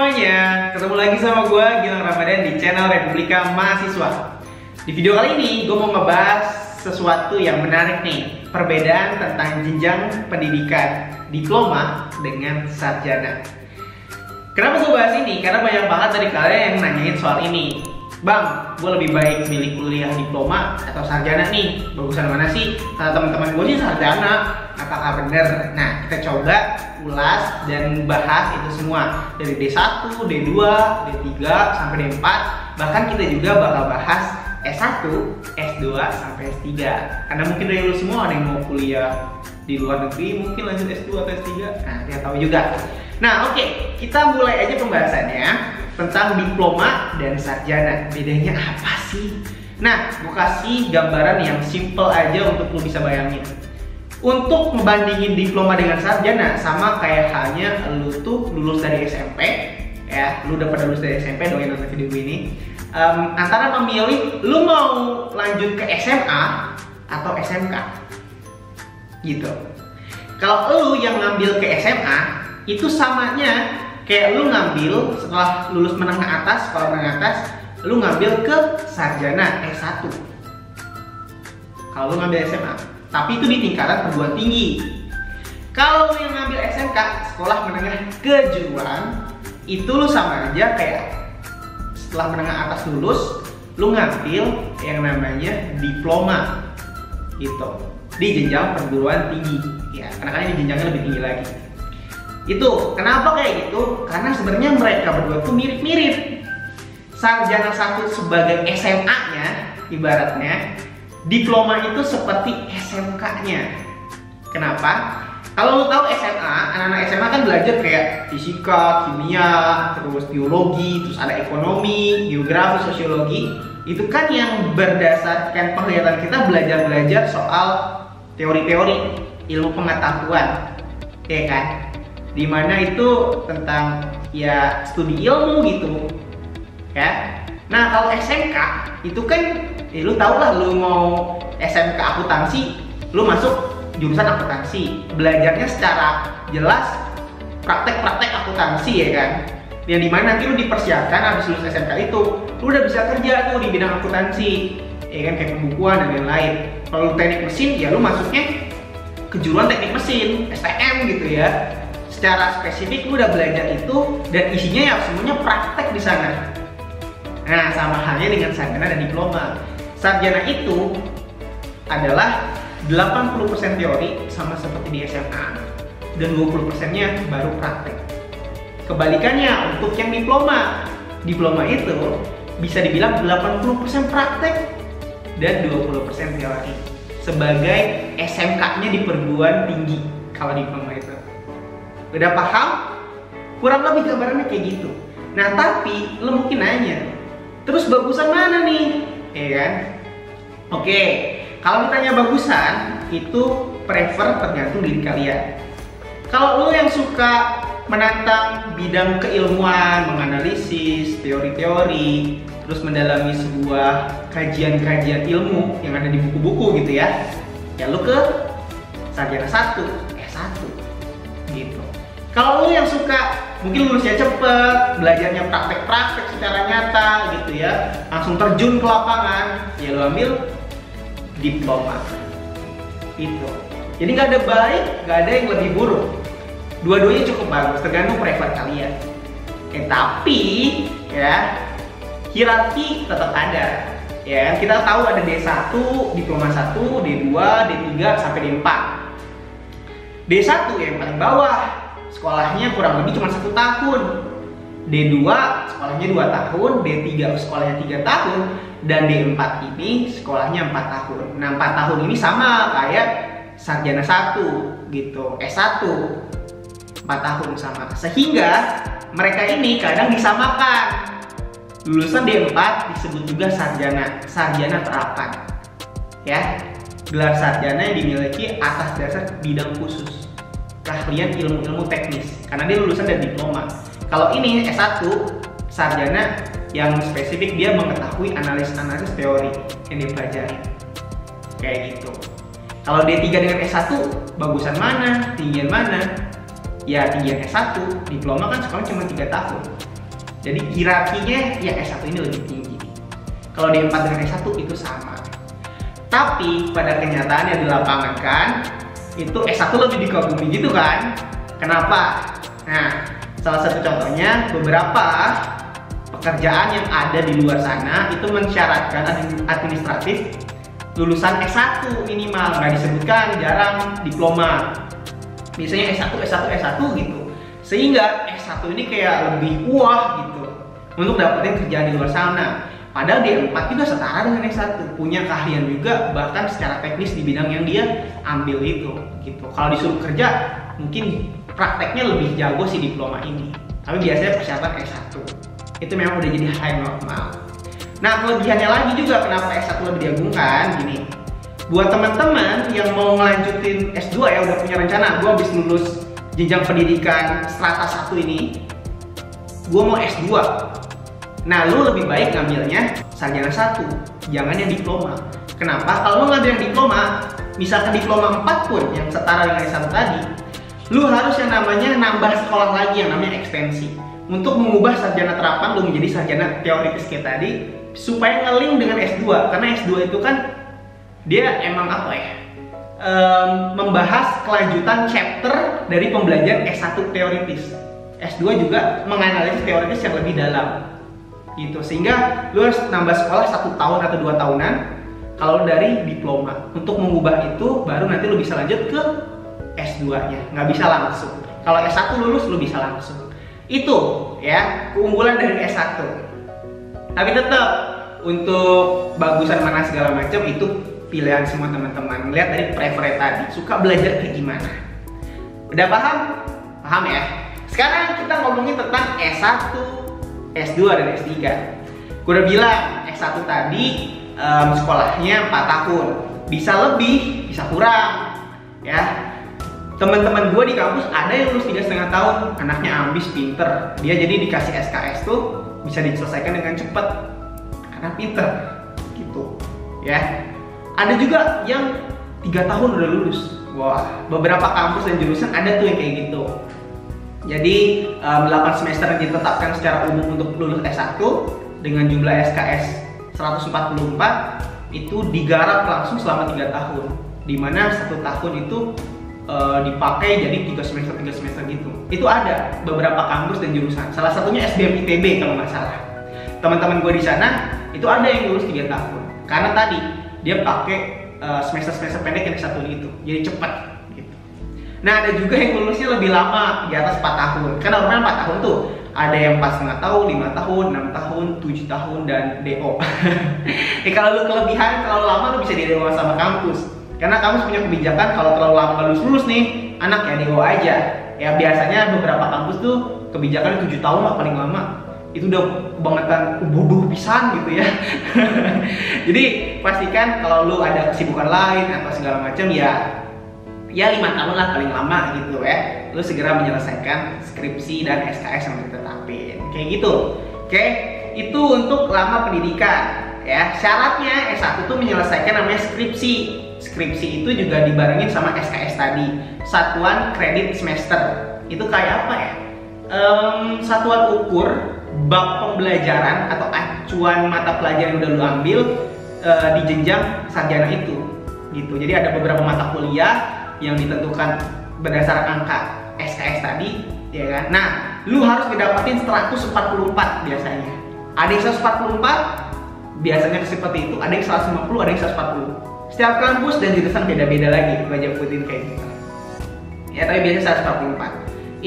semuanya, ketemu lagi sama gue Gilang Ramadhan di channel Republika Mahasiswa. Di video kali ini gue mau ngebahas sesuatu yang menarik nih, perbedaan tentang jenjang pendidikan diploma dengan sarjana. Kenapa gue bahas ini? Karena banyak banget dari kalian yang nanyain soal ini. Bang, gue lebih baik milih kuliah diploma atau sarjana nih, bagusan mana sih? Kata teman-teman gue sih sarjana. Apakah benar? Nah, kita coba ulas dan bahas itu semua dari D1, D2, D3 sampai D4. Bahkan kita juga bakal bahas S1, S2 sampai S3. Karena mungkin dari lu semua ada yang mau kuliah di luar negeri, mungkin lanjut S2 atau S3. Nah, kita tahu juga. Nah, oke, kita mulai aja pembahasannya tentang diploma dan sarjana. Bedanya apa sih? Nah, gue kasih gambaran yang simple aja untuk lu bisa bayangin. Untuk membandingin diploma dengan sarjana, sama kayak halnya lu tuh lulus dari SMP, ya, lu udah pada lulus dari SMP dong yang nonton video ini. Antara memilih lu mau lanjut ke SMA atau SMK, gitu. Kalau lu yang ngambil ke SMA, itu samanya kayak lu ngambil setelah lulus menengah atas, sekolah menengah atas, lu ngambil ke sarjana S1. Kalau lu ngambil SMA. Tapi itu di tingkatan perguruan tinggi. Kalau yang ngambil SMK, sekolah menengah kejuruan, itu lu sama aja kayak setelah menengah atas lulus, lu ngambil yang namanya diploma, gitu, di jenjang perguruan tinggi. Ya, karena ini jenjangnya lebih tinggi lagi. Itu kenapa kayak gitu? Karena sebenarnya mereka berdua tuh mirip-mirip. Sarjana satu sebagai SMA-nya, ibaratnya. Diploma itu seperti SMK-nya. Kenapa? Kalau lu tahu SMA, anak-anak SMA kan belajar kayak fisika, kimia, terus biologi, terus ada ekonomi, geografi, sosiologi. Itu kan yang berdasarkan penglihatan kita belajar-belajar soal teori-teori, ilmu pengetahuan, ya kan? Dimana itu tentang ya studi ilmu gitu, ya. Nah kalau SMK itu kan lu tau lah, lu mau SMK akuntansi, lu masuk jurusan akuntansi, belajarnya secara jelas praktek-praktek akuntansi, ya kan? Yang dimana nanti lu dipersiapkan habis lulus SMK itu, lu udah bisa kerja tuh di bidang akuntansi, ya kan, kayak pembukuan dan lain-lain. Kalau teknik mesin, ya lu masuknya kejuruan teknik mesin, STM gitu ya. Secara spesifik lu udah belajar itu dan isinya ya semuanya praktek di sana. Nah, sama halnya dengan sarjana dan diploma. Sarjana itu adalah 80% teori sama seperti di SMA dan 20%-nya baru praktek. Kebalikannya untuk yang diploma. Diploma itu bisa dibilang 80% praktek dan 20% teori. Sebagai SMK-nya di perguruan tinggi kalau diploma itu. Udah paham? Kurang lebih gambarannya kayak gitu. Nah, tapi lo mungkin nanya, terus bagusan mana nih? Ya kan? Oke, kalau ditanya bagusan, itu prefer tergantung diri kalian. Kalau lu yang suka menantang bidang keilmuan, menganalisis teori-teori, terus mendalami sebuah kajian-kajian ilmu yang ada di buku-buku gitu ya, ya lu ke sarjana 1, S1 gitu. Kalau lu yang suka mungkin lulusnya cepet, belajarnya praktek-praktek secara nyata gitu ya, langsung terjun ke lapangan, ya lu ambil diploma itu. Jadi nggak ada baik, nggak ada yang lebih buruk, dua-duanya cukup bagus, tergantung prefer kalian. Tapi ya hierarki tetap ada, ya kita tahu ada D1, diploma 1, D2, D3, sampai D4. D1 yang paling bawah, sekolahnya kurang lebih cuma 1 tahun, D2 sekolahnya 2 tahun, D3 sekolahnya 3 tahun, dan D4 ini sekolahnya 4 tahun. Nah 4 tahun ini sama kayak sarjana 1 gitu, S1 4 tahun sama, sehingga mereka ini kadang disamakan. Lulusan D4 disebut juga sarjana, sarjana terapan ya, gelar sarjana yang dimiliki atas dasar bidang khusus keahlian ilmu-ilmu teknis, karena dia lulusan dari diploma. Kalau ini S1, sarjana yang spesifik dia mengetahui analisis-analisis teori yang dipelajari, kayak gitu. Kalau D3 dengan S1, bagusan mana, tinggian mana? ya jenjang S1, diploma kan sekolah cuma 3 tahun. Jadi hierarkinya ya S1 ini lebih tinggi. Kalau D4 dengan S1 itu sama. Tapi pada kenyataannya di lapangan kan itu S1 lebih dikagumi gitu kan. Kenapa? Nah, salah satu contohnya beberapa pekerjaan yang ada di luar sana itu mensyaratkan administratif lulusan S1 minimal, nggak disebutkan, jarang diploma. Biasanya S1 gitu. Sehingga S1 ini kayak lebih wah gitu untuk dapetin kerjaan di luar sana. Padahal D4 juga setara dengan S1, punya keahlian juga bahkan secara teknis di bidang yang dia ambil itu gitu. Kalau disuruh kerja mungkin prakteknya lebih jago si diploma ini, tapi biasanya persyaratan S1 itu memang udah jadi hal yang normal. Nah, kelebihannya lagi juga kenapa S1 lebih diagungkan gini, buat teman-teman yang mau ngelanjutin S2 ya, udah punya rencana, gue habis lulus jenjang pendidikan strata 1 ini gue mau S2. Nah, lu lebih baik ngambilnya sarjana 1, jangan yang diploma. Kenapa? Kalau lu ngambil yang diploma, misalkan diploma 4 pun yang setara dengan S1 tadi, lu harus yang namanya nambah sekolah lagi, yang namanya ekstensi, untuk mengubah sarjana terapan lu menjadi sarjana teoritis kayak tadi, supaya nge-link dengan S2. Karena S2 itu kan dia emang apa ya, membahas kelanjutan chapter dari pembelajaran S1 teoritis. S2 juga menganalisis teoritis yang lebih dalam gitu, sehingga lu harus nambah sekolah 1 tahun atau 2 tahunan kalau dari diploma. Untuk mengubah itu baru nanti lu bisa lanjut ke S2 nya, nggak bisa langsung. Kalau S1 lulus lu bisa langsung. Itu ya keunggulan dari S1. Tapi tetap untuk bagusan mana segala macam itu pilihan semua teman-teman, lihat dari preferensi tadi, suka belajar kayak gimana. Udah paham? Paham ya? Sekarang kita ngomongin tentang S1, S2 dan S3. Gue udah bilang S1 tadi sekolahnya 4 tahun. Bisa lebih, bisa kurang ya. Teman-teman gue di kampus ada yang lulus 3,5 tahun, anaknya ambis, pinter. Dia jadi dikasih SKS tuh bisa diselesaikan dengan cepat karena pinter gitu ya. Ada juga yang 3 tahun udah lulus. Wah, beberapa kampus dan jurusan ada tuh yang kayak gitu. Jadi 8 semester yang ditetapkan secara umum untuk lulus S1 dengan jumlah SKS 144 itu digarap langsung selama 3 tahun, dimana 1 tahun itu dipakai jadi 3 semester gitu. Itu ada beberapa kampus dan jurusan, salah satunya SBM ITB kalau nggak salah. Teman-teman gue di sana itu ada yang lulus 3 tahun karena tadi dia pakai semester-semester pendek yang S1 itu, jadi cepat. Nah, ada juga yang lulusnya lebih lama, di atas 4 tahun. Kan normalnya 4 tahun tuh ada yang 4,5 tahun, 5 tahun, 6 tahun, 7 tahun, dan DO. Kalau lu kelebihan terlalu lama, lu bisa di-DO sama kampus. Karena kampus punya kebijakan kalau terlalu lama lulus nih, anak ya DO aja. Ya biasanya beberapa kampus tuh kebijakan 7 tahun lah paling lama. Itu udah kebangetan bodoh pisan gitu ya. Jadi pastikan kalau lu ada kesibukan lain atau segala macam ya, ya 5 tahun lah paling lama gitu ya, lu segera menyelesaikan skripsi dan SKS yang ditetapin kayak gitu. Oke, itu untuk lama pendidikan ya. Syaratnya S1 tuh menyelesaikan namanya skripsi. Skripsi itu juga dibarengin sama SKS tadi, satuan kredit semester. Itu kayak apa ya, satuan ukur bab pembelajaran atau acuan mata pelajaran yang udah lu ambil di jenjang sarjana itu gitu. Jadi ada beberapa mata kuliah yang ditentukan berdasarkan angka SKS tadi, ya kan? Nah, lu harus ngedapetin 144 biasanya. Ada yang 144, biasanya seperti itu. Ada yang 150, ada yang 140. Setiap kampus dan jurusan beda-beda lagi, banyak putin kayak gitu. Ya, tapi biasanya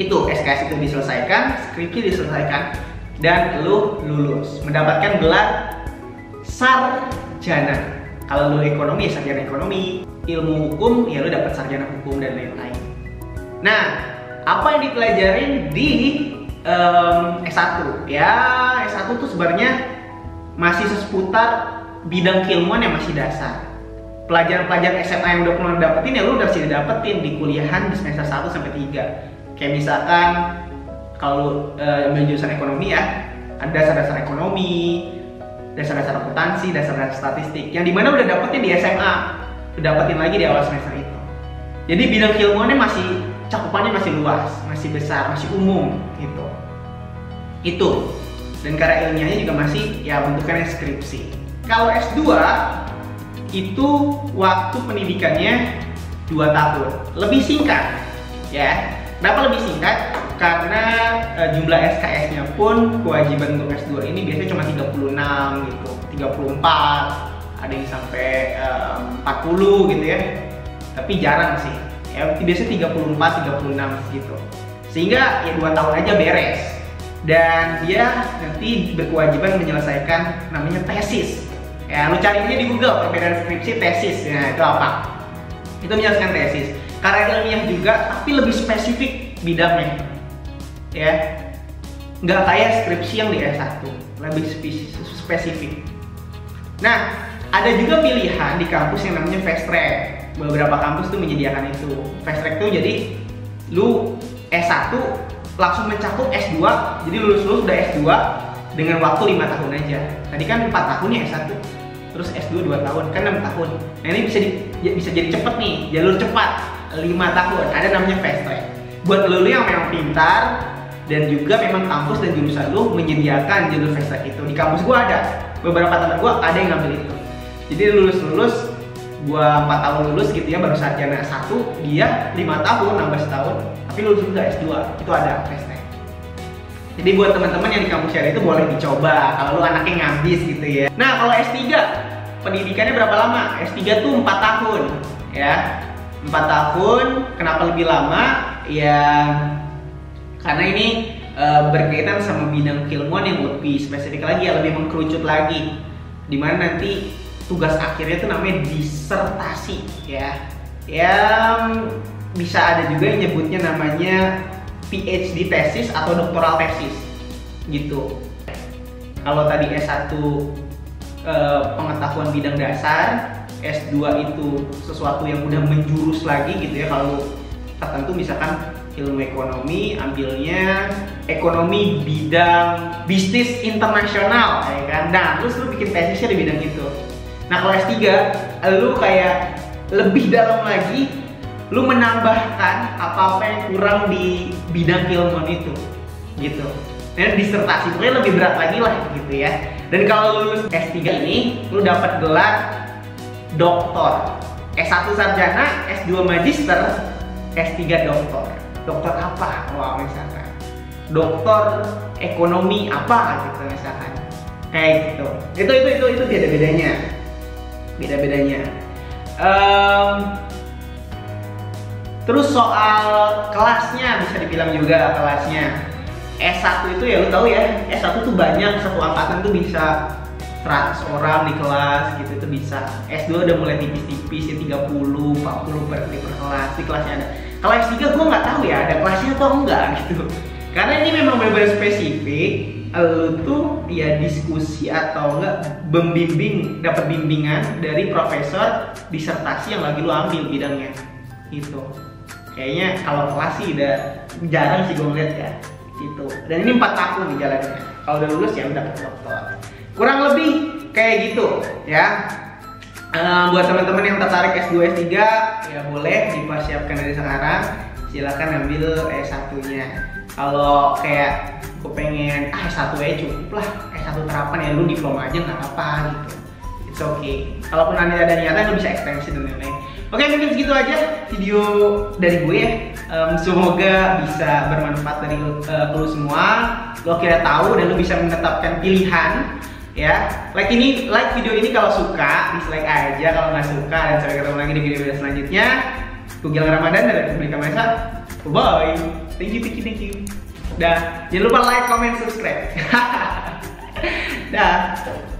144. Itu SKS itu diselesaikan, skripsi diselesaikan, dan lu lulus, mendapatkan gelar sarjana. Kalau lu ekonomi, ya sarjana ekonomi. Ilmu hukum, ya lu dapat sarjana hukum dan lain-lain. Nah, apa yang dipelajarin di S1? Ya, S1 tuh sebenarnya masih seputar bidang keilmuan yang masih dasar. Pelajaran-pelajaran SMA yang udah pernah dapetin, ya lu udah sih dapetin di kuliahan di semester 1 sampai 3. Kayak misalkan kalau ambil jurusan ekonomi ya, ada dasar-dasar ekonomi, dasar-dasar akuntansi, dasar-dasar statistik, yang dimana udah dapetin di SMA, dapetin lagi di awal semester itu. Jadi bidang keilmuannya masih cakupannya masih luas, masih besar, masih umum gitu. Itu. Dan karya ilmiahnya juga masih ya bentukannya skripsi. Kalau S2 itu waktu pendidikannya 2 tahun. Lebih singkat ya. Kenapa lebih singkat? Karena jumlah SKS-nya pun kewajiban untuk S2 ini biasanya cuma 36 gitu, 34, ada yang sampai 40 gitu ya. Tapi jarang sih. Ya biasanya 34, 36 gitu. Sehingga ya 2 tahun aja beres. Dan dia nanti berkewajiban menyelesaikan namanya tesis. Ya, lu cari ini di Google, perbedaan skripsi tesis. Nah, itu apa? Itu menyelesaikan tesis. Karya ilmiah juga, tapi lebih spesifik bidangnya. Ya. Nggak kayak skripsi yang di S1, lebih spesifik. Nah, ada juga pilihan di kampus yang namanya fast track. Beberapa kampus tuh menyediakan itu. Fast track tuh jadi lu S1 langsung mencakup S2, jadi lulus udah S2 dengan waktu 5 tahun aja. Tadi kan 4 tahun ya S1, terus S2 2 tahun, kan 6 tahun. Nah ini bisa jadi cepet nih, jalur cepat 5 tahun, ada namanya fast track. Buat lu yang memang pintar dan juga memang kampus dan jurusan lu menyediakan jalur fast track itu. Di kampus gua ada, beberapa teman gua ada yang ngambil itu. Jadi lulus-lulus, gua 4 tahun lulus gitu ya, baru sarjana S1, dia 5 tahun, nambah setahun, tapi lulus juga S2, itu ada fast track. Jadi buat teman-teman yang di kampus syariah itu boleh dicoba, kalau lu anaknya ngabis gitu ya. Nah, kalau S3, pendidikannya berapa lama? S3 tuh 4 tahun, ya. 4 tahun, kenapa lebih lama? Ya, karena ini berkaitan sama bidang keilmuan yang lebih spesifik lagi, ya, lebih mengkerucut lagi. Dimana nanti tugas akhirnya itu namanya disertasi ya, yang bisa ada juga yang nyebutnya namanya PhD thesis atau doctoral thesis gitu. Kalau tadi S1 pengetahuan bidang dasar, S2 itu sesuatu yang udah menjurus lagi gitu ya. Kalau tertentu misalkan ilmu ekonomi, ambilnya ekonomi bidang bisnis internasional ya kan, nah terus lu bikin tesisnya di bidang itu. Nah kalau S3, lu kayak lebih dalam lagi, lu menambahkan apa-apa yang kurang di bidang keilmuan itu, gitu. Dan disertasi, pokoknya lebih berat lagi lah, gitu ya. Dan kalau lulus S3 ini, lu dapat gelar doktor. S1 sarjana, S2 magister, S3 doktor. Doktor apa? Wah, misalkan doktor ekonomi apa, gitu misalkan. Kayak gitu. Itu beda-bedanya. Terus soal kelasnya bisa dibilang juga kelasnya S1 itu ya lu tahu ya, S1 tuh banyak, satu angkatan tuh bisa 100 orang di kelas gitu, itu bisa. S2 udah mulai tipis-tipis ya, 30, 40 per kelas, di kelasnya ada. Kalau S3 gue nggak tahu ya ada kelasnya atau enggak gitu, karena ini memang benar-benar spesifik. Lu tuh ya diskusi atau enggak membimbing, dapat bimbingan dari profesor disertasi yang lagi lu ambil bidangnya gitu. Kayaknya kalau kelas sih udah jarang sih gue ngeliat ya gitu. Dan ini 4 tahun di jalannya, kalau udah lulus ya udah dapat doktor, kurang lebih kayak gitu ya. Buat teman-teman yang tertarik S2 S3 ya boleh dipersiapkan dari sekarang, silahkan ambil S1-nya. Kalau kayak gue pengen S1 aja cukup lah, S1 terapan ya lu diploma aja nggak apa-apa gitu, it's okay. Kalaupun anda ada niatan lu bisa ekstensi dan lain-lain. Oke, mungkin segitu aja video dari gue ya. Semoga bisa bermanfaat dari lu semua, lo kira tahu dan lu bisa menetapkan pilihan ya. Like video ini kalau suka, dislike aja kalau nggak suka, dan sampai ketemu lagi di video selanjutnya. Gue Gilang Ramadhan dari Republika Mahasiswa. Bye. Thank you. Dah, jangan lupa like, comment, subscribe. Dah.